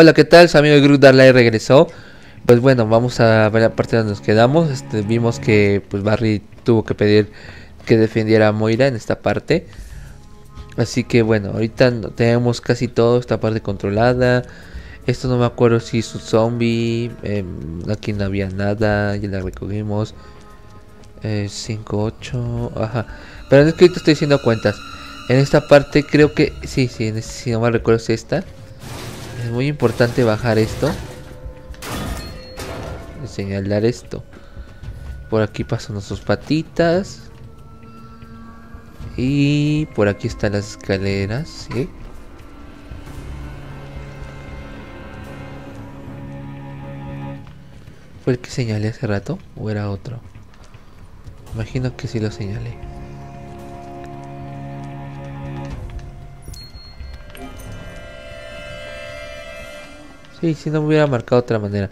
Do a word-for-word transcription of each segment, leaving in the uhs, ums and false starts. Hola, ¿qué tal? Su amigo GroupDarklight regresó. Pues bueno, vamos a ver la parte donde nos quedamos. Este, vimos que pues Barry tuvo que pedir que defendiera a Moira en esta parte. Así que bueno, ahorita tenemos casi todo, esta parte controlada. Esto no me acuerdo si es un zombie. Eh, aquí no había nada, ya la recogimos. Eh, cinco, ocho, ajá. Pero es que ahorita estoy haciendo cuentas. En esta parte creo que, sí, sí, en este, si no mal recuerdo es esta. Es muy importante bajar esto. Señalar esto. Por aquí pasan sus patitas. Y por aquí están las escaleras, ¿sí? ¿Fue el que señalé hace rato? ¿O era otro? Imagino que sí lo señalé. Sí, si no me hubiera marcado de otra manera.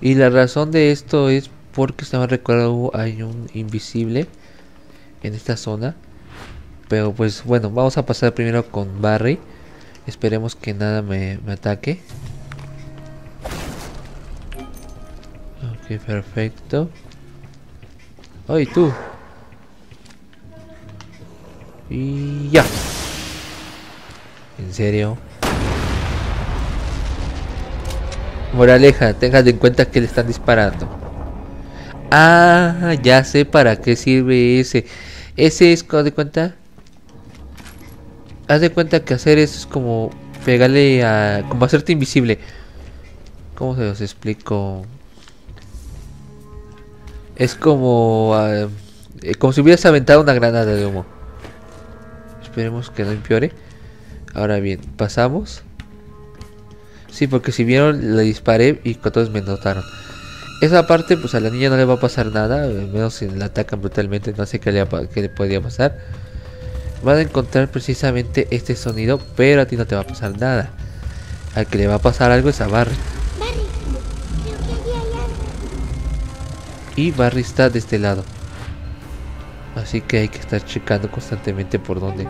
Y la razón de esto es porque, si no me recuerdo, hay un invisible en esta zona. Pero pues bueno, vamos a pasar primero con Barry. Esperemos que nada me, me ataque. Ok, perfecto. ¡Ay, tú! Y ya. ¿En serio? Moraleja, tengan en cuenta que le están disparando. Ah, ya sé para qué sirve ese. Ese es, haz de cuenta. Haz de cuenta que hacer eso es como pegarle a... como hacerte invisible. ¿Cómo se los explico? Es como... Uh, como si hubieras aventado una granada de humo. Esperemos que no empeore. Ahora bien, pasamos. Sí, porque si vieron, le disparé y todos me notaron. Esa parte, pues a la niña no le va a pasar nada. Al menos si la atacan brutalmente, no sé qué le, qué le podría pasar. Van a encontrar precisamente este sonido, pero a ti no te va a pasar nada. Al que le va a pasar algo es a Barry. Barry, creo que allí hay algo. Y Barry está de este lado. Así que hay que estar checando constantemente por dónde.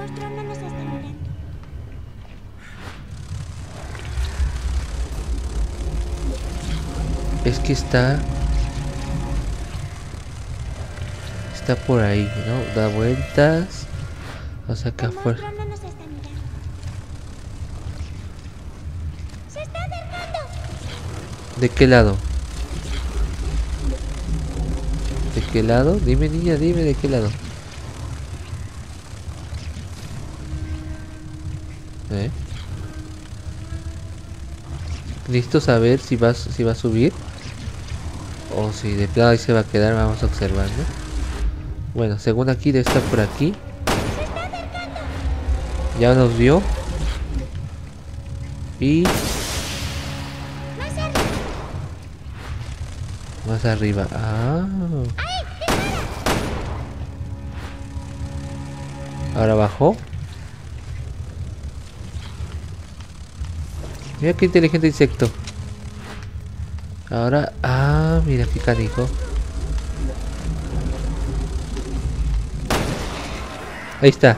Es que está... está por ahí, ¿no? Da vueltas. O sea, acá afuera. ¿De qué lado? ¿De qué lado? Dime, niña, dime de qué lado. ¿Eh? Listo, saber si va, si va a subir. O si de plano ahí se va a quedar, vamos observando. Bueno, según aquí debe estar por aquí. Ya nos vio. Y... más arriba. Ah. Ahora bajó. Mira qué inteligente insecto. Ahora... ah, mira qué canijo. Ahí está.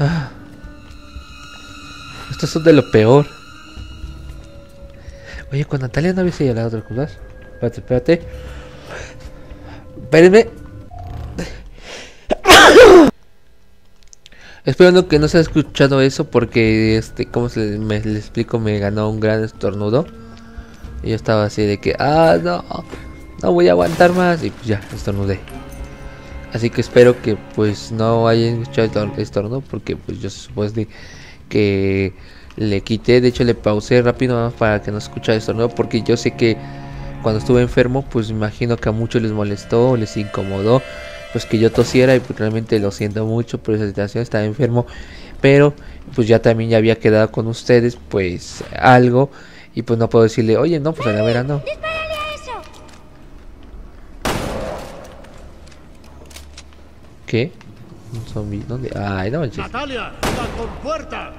Ah. Estos son de lo peor. Oye, con Natalia no había señalado otro culas. Espérate, espérate. Espérenme. Espero que no se haya escuchado eso porque, este, como se le, me, le explico, me ganó un gran estornudo. Y yo estaba así de que, ah, no, no voy a aguantar más. Y pues ya, estornudé. Así que espero que pues no hayan escuchado el estornudo porque pues yo después de que le quité, de hecho le pausé rápido para que no escuchara el estornudo. Porque yo sé que cuando estuve enfermo, pues imagino que a muchos les molestó, les incomodó. Pues que yo tosiera y pues realmente lo siento mucho por esa situación, estaba enfermo, pero pues ya también ya había quedado con ustedes pues algo y pues no puedo decirle, oye no, pues a la vera no. ¡Dispárale a eso! ¿Qué? ¿Un zombie? ¿Dónde? ¡Ay, no manches! ¡Natalia! ¡La compuerta!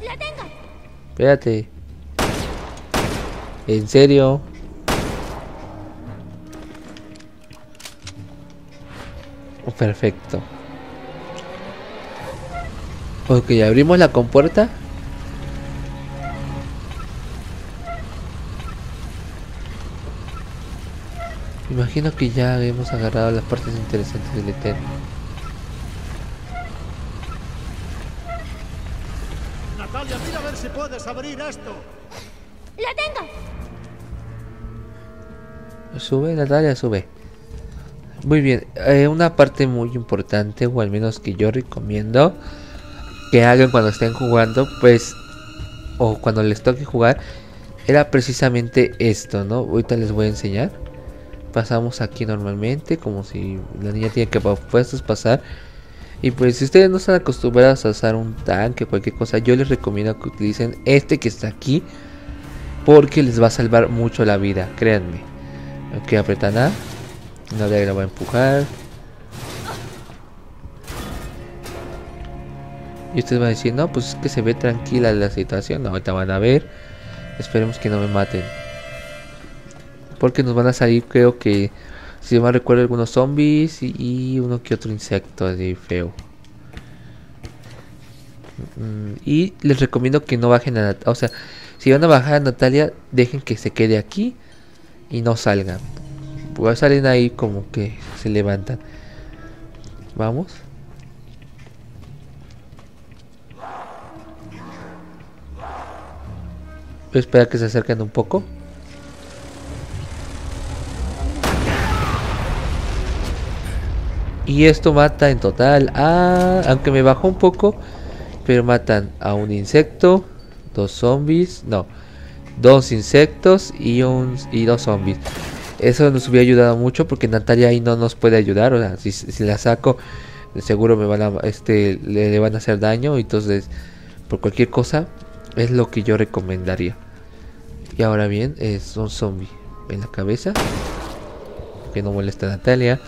¡La tengo! Espérate. ¿En serio? Perfecto. Ok, abrimos la compuerta. Imagino que ya hemos agarrado las partes interesantes del Eterno. Natalia, mira a ver si puedes abrir esto. ¡Lo tengo! Sube, Natalia, sube. Muy bien, eh, una parte muy importante, o al menos que yo recomiendo que hagan cuando estén jugando, pues, o cuando les toque jugar, era precisamente esto, ¿no? Ahorita les voy a enseñar. Pasamos aquí normalmente, como si la niña tiene que puestos pasar. Y pues si ustedes no están acostumbrados a usar un tanque o cualquier cosa, yo les recomiendo que utilicen este que está aquí, porque les va a salvar mucho la vida, créanme. Ok, apretan A. No, de ahí la voy a empujar. Y ustedes van a decir, no, pues es que se ve tranquila la situación. No, ahorita van a ver. Esperemos que no me maten, porque nos van a salir, creo que, si me recuerdo, algunos zombies y, y uno que otro insecto así feo. Y les recomiendo que no bajen a Natalia. O sea, si van a bajar a Natalia, dejen que se quede aquí y no salgan. Pues salen ahí como que se levantan. Vamos. Voy a esperar que se acerquen un poco. Y esto mata en total a... aunque me bajó un poco, pero matan a un insecto, dos zombies, no, dos insectos y, un, y dos zombies. Eso nos hubiera ayudado mucho, porque Natalia ahí no nos puede ayudar. O sea, si, si la saco, seguro me van a, este, le, le van a hacer daño. Entonces, por cualquier cosa, es lo que yo recomendaría. Y ahora bien, es un zombie en la cabeza, que no molesta a Natalia.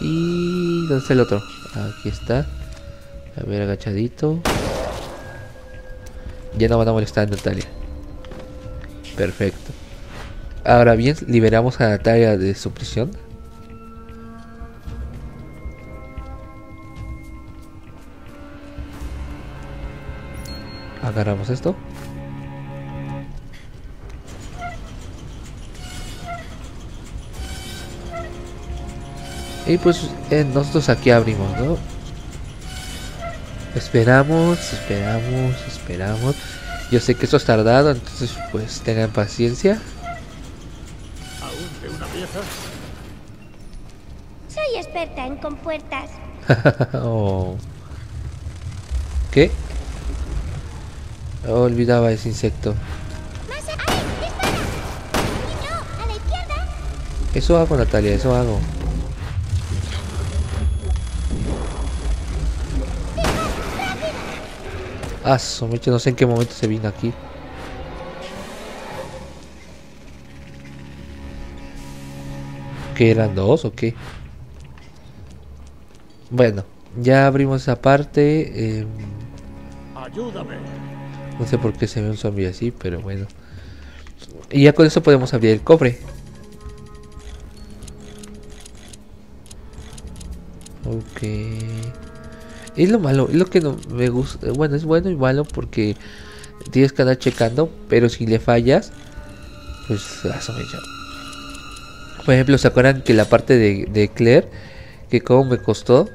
Y... ¿dónde está el otro? Aquí está. A ver, agachadito. Ya no van a molestar a Natalia. Perfecto. Ahora bien, liberamos a Natalia de su prisión. Agarramos esto. Y pues eh, nosotros aquí abrimos, ¿no? Esperamos, esperamos, esperamos. Yo sé que esto es tardado, entonces pues tengan paciencia. ¿Aún de una pieza? Soy experta en compuertas. Oh. ¿Qué? Oh, olvidaba ese insecto. Más a... ¡Ay, dispara! ¡No, a la izquierda! Eso hago, Natalia, eso hago. Ah, no sé en qué momento se vino aquí. ¿Qué eran dos o qué? Bueno, ya abrimos esa parte. Eh, Ayúdame. No sé por qué se ve un zombie así, pero bueno. Y ya con eso podemos abrir el cofre. Ok. Es lo malo, es lo que no me gusta. Bueno, es bueno y malo, porque tienes que andar checando, pero si le fallas, pues eso me llama. Por ejemplo, ¿se acuerdan que la parte de, de Claire, que como me costó?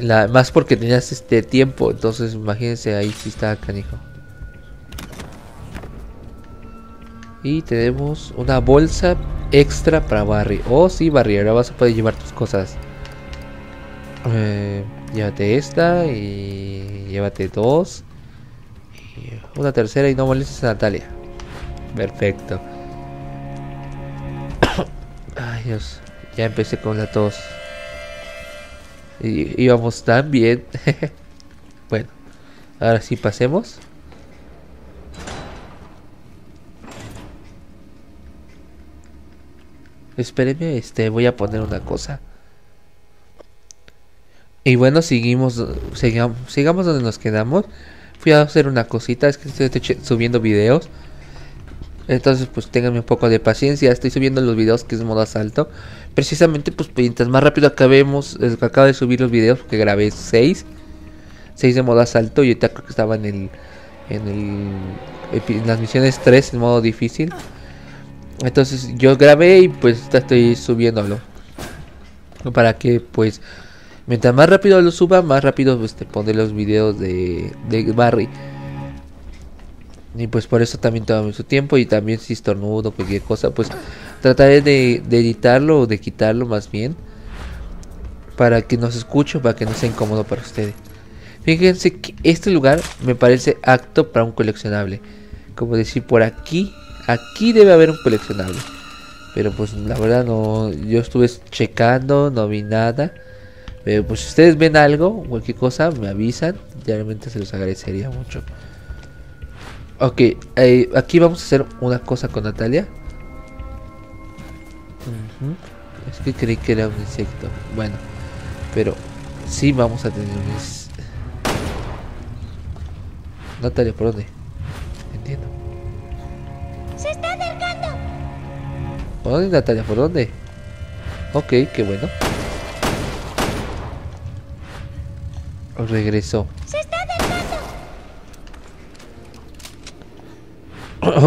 La, más porque tenías este tiempo, entonces imagínense, ahí sí está canijo. Y tenemos una bolsa extra para Barry. Oh sí, Barry, ahora vas a poder llevar tus cosas. Eh... Llévate esta y llévate dos. Y una tercera, y no molestes a Natalia. Perfecto. Ay, Dios. Ya empecé con la tos. Y íbamos tan bien. Bueno, ahora sí pasemos. Espérenme, este, voy a poner una cosa. Y bueno, seguimos, sigamos, sigamos donde nos quedamos. Fui a hacer una cosita, es que estoy, estoy subiendo videos. Entonces pues ténganme un poco de paciencia, estoy subiendo los videos que es modo asalto. Precisamente pues mientras más rápido acabemos, eh, acabo de subir los videos porque grabé seis. se hizo en modo asalto y ahorita creo que estaba en el, en el, en las misiones tres en modo difícil. Entonces yo grabé y pues estoy subiéndolo para que pues mientras más rápido lo suba, más rápido pues te pondré los videos de, de Barry. Y pues por eso también toma mucho tiempo. Y también si estornudo o cualquier cosa, pues trataré de, de editarlo o de quitarlo más bien, para que no se escuche, para que no sea incómodo para ustedes. Fíjense que este lugar me parece apto para un coleccionable. Como decir, por aquí, aquí debe haber un coleccionable. Pero pues la verdad no, yo estuve checando, no vi nada. Pero pues si ustedes ven algo, cualquier cosa, me avisan. Realmente se los agradecería mucho. Ok, eh, aquí vamos a hacer una cosa con Natalia. Uh-huh. Es que creí que era un insecto. Bueno, pero sí vamos a tener un... Natalia, ¿por dónde? Entiendo. Se está acercando. ¿Por dónde, Natalia? ¿Por dónde? Ok, qué bueno. Regresó. Se está acercando.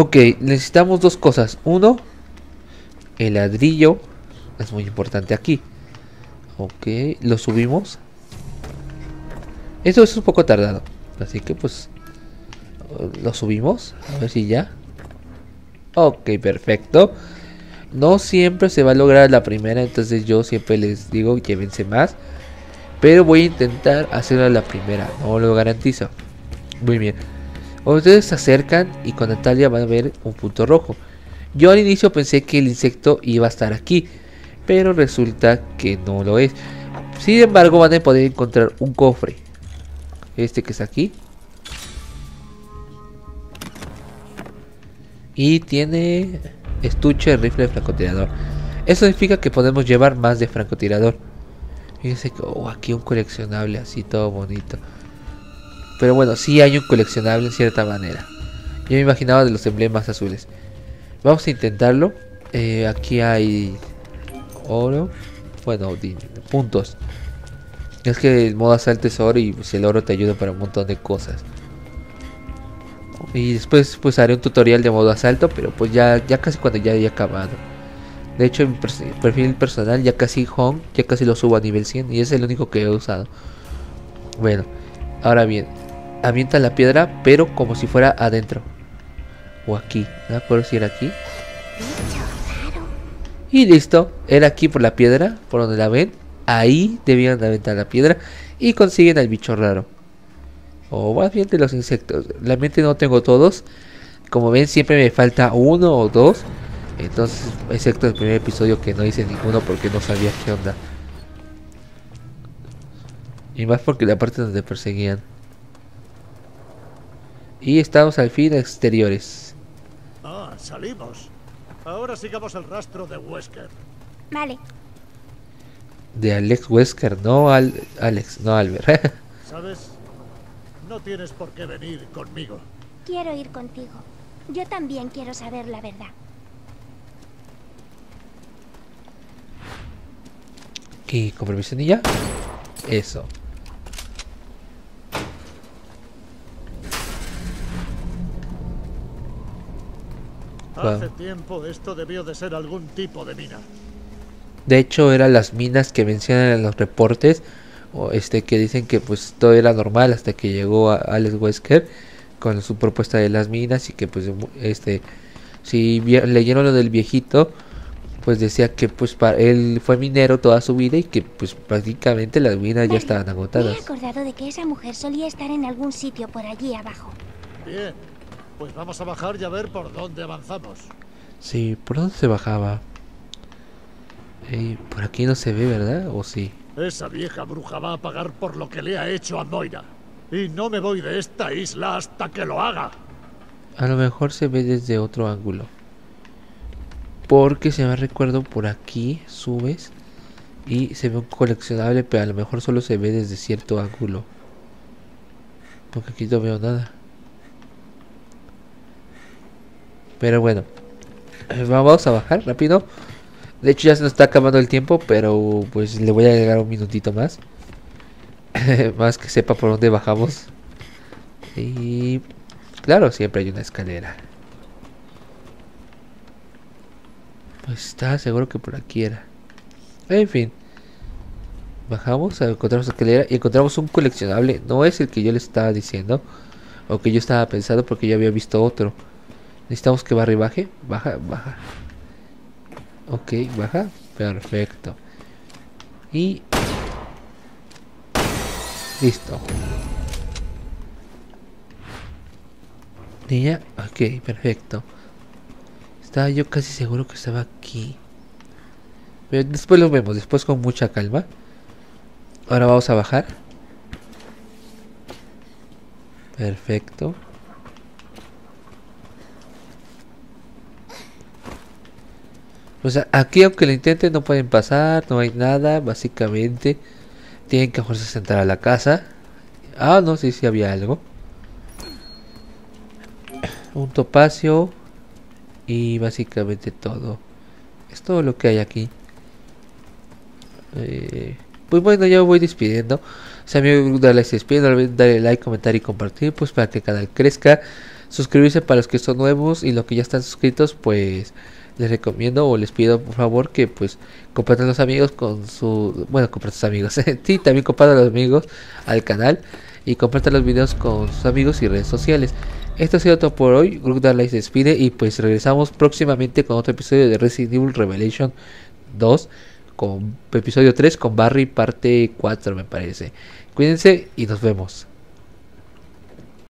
Ok, necesitamos dos cosas. Uno, el ladrillo. Es muy importante aquí. Ok, lo subimos. Esto es un poco tardado, así que pues lo subimos. A ver si ya. Ok, perfecto. No siempre se va a lograr la primera, entonces yo siempre les digo llévense más. Pero voy a intentar hacerlo a la primera, no lo garantizo. Muy bien. Ustedes se acercan y con Natalia van a ver un punto rojo. Yo al inicio pensé que el insecto iba a estar aquí, pero resulta que no lo es. Sin embargo, van a poder encontrar un cofre. Este que está aquí. Y tiene estuche, rifle de francotirador. Eso significa que podemos llevar más de francotirador. Fíjense que oh, aquí un coleccionable así todo bonito. Pero bueno, sí hay un coleccionable en cierta manera. Yo me imaginaba de los emblemas azules. Vamos a intentarlo. Eh, aquí hay oro. Bueno, puntos. Es que el modo asalto es oro y pues, el oro te ayuda para un montón de cosas. Y después pues haré un tutorial de modo asalto. Pero pues ya, ya casi cuando ya haya acabado. De hecho, en mi perfil personal ya casi home, ya casi lo subo a nivel cien. Y es el único que he usado. Bueno, ahora bien. Avienta la piedra, pero como si fuera adentro. O aquí. No me acuerdo si era aquí. Y listo. Era aquí por la piedra. Por donde la ven. Ahí debían aventar la piedra. Y consiguen al bicho raro. O más bien de los insectos. Realmente no tengo todos. Como ven, siempre me falta uno o dos. Entonces, excepto el primer episodio que no hice ninguno porque no sabía qué onda. Y más porque la parte donde perseguían. Y estamos al fin exteriores. Ah, salimos. Ahora sigamos el rastro de Wesker. Vale. De Alex Wesker, no al Alex, no Albert. ¿Sabes? No tienes por qué venir conmigo. Quiero ir contigo. Yo también quiero saber la verdad. Aquí, con permiso, niña. Eso. Hace tiempo esto debió de ser algún tipo de mina. De hecho, eran las minas que mencionan en los reportes. O este que dicen que pues todo era normal hasta que llegó a Alex Wesker con su propuesta de las minas. Y que pues este, si leyeron lo del viejito, pues decía que pues para él fue minero toda su vida y que pues prácticamente las minas ya estaban agotadas. Me he acordado de que esa mujer solía estar en algún sitio por allí abajo. Bien, pues vamos a bajar y a ver por dónde avanzamos. Sí, ¿por dónde se bajaba? Eh, por aquí no se ve, ¿verdad? ¿O sí? Esa vieja bruja va a pagar por lo que le ha hecho a Moira. Y no me voy de esta isla hasta que lo haga. A lo mejor se ve desde otro ángulo. Porque se me recuerdo por aquí, subes y se ve un coleccionable, pero a lo mejor solo se ve desde cierto ángulo. Porque aquí no veo nada. Pero bueno, vamos a bajar rápido. De hecho ya se nos está acabando el tiempo, pero pues le voy a agregar un minutito más. Más que sepa por dónde bajamos. Y claro, siempre hay una escalera. Pues está seguro que por aquí era. En fin, bajamos, encontramos la escalera y encontramos un coleccionable. No es el que yo les estaba diciendo o que yo estaba pensando, porque yo había visto otro. Necesitamos que Barry baje. Baja, baja. Ok, baja. Perfecto. Y listo. Niña, ok, perfecto. Estaba yo casi seguro que estaba aquí. Pero después lo vemos, después con mucha calma. Ahora vamos a bajar. Perfecto. O sea, aquí aunque lo intenten no pueden pasar, no hay nada, básicamente. Tienen que forzarse a entrar a la casa. Ah, no, sí, sí había algo. Un topacio. Y básicamente todo. Es todo lo que hay aquí. Eh, pues bueno, ya me voy despidiendo. Si a mí me gusta, se despide. No olviden darle like, comentar y compartir, pues para que el canal crezca. Suscribirse para los que son nuevos, y los que ya están suscritos, pues les recomiendo o les pido por favor que pues compartan los amigos con su... Bueno, compartan sus amigos. Sí, también compartan los amigos al canal. Y compartan los videos con sus amigos y redes sociales. Esto ha sido todo por hoy. GroupDarklight se despide. Y pues regresamos próximamente con otro episodio de Resident Evil Revelation dos. Con episodio tres con Barry parte cuatro me parece. Cuídense y nos vemos.